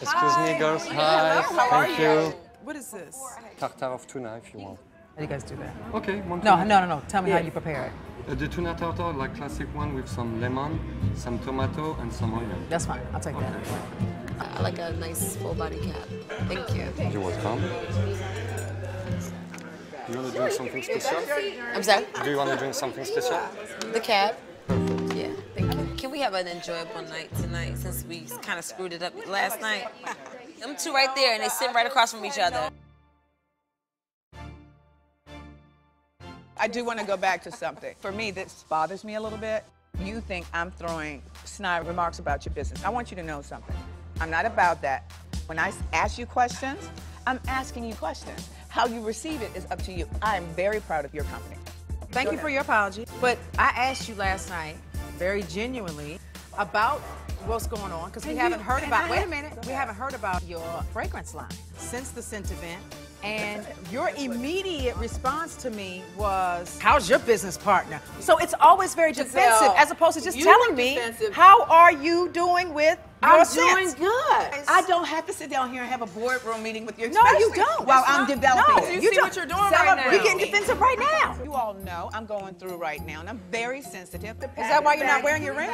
Excuse me, girls. Hi. How are you? What is this? Tartare of tuna, if you want. How do you guys do that? Okay. One tuna. No. Tell me how you prepare it. The tuna tartare, like classic one, with some lemon, some tomato, and some onion. That's fine. I'll take that. I like a nice full body cap. Thank you. You're welcome. Do you want to drink something special? I'm sorry? Do you want to drink something special? The cab. Perfect. Yeah, thank you. Can we have an enjoyable night tonight since we kind of screwed it up last night? Them two right there, and they sit right across from each other. I do want to go back to something. For me, this bothers me a little bit. You think I'm throwing snide remarks about your business. I want you to know something. I'm not about that. When I ask you questions, I'm asking you questions. How you receive it is up to you. I am very proud of your company. Thank you for your apology. But I asked you last night, very genuinely, about what's going on, because we haven't heard about, wait a minute, we haven't heard about your fragrance line since the Scent event. And your immediate response to me was, how's your business partner? So it's always very defensive, as opposed to just telling me, how are you doing with your Scent? Doing good. I don't have to sit down here and have a boardroom meeting with you. No, you don't. While I'm developing. No, you see what you're doing right now. You're getting defensive right now. You all know I'm going through right now, and I'm very sensitive. Is that why you're not wearing your ring?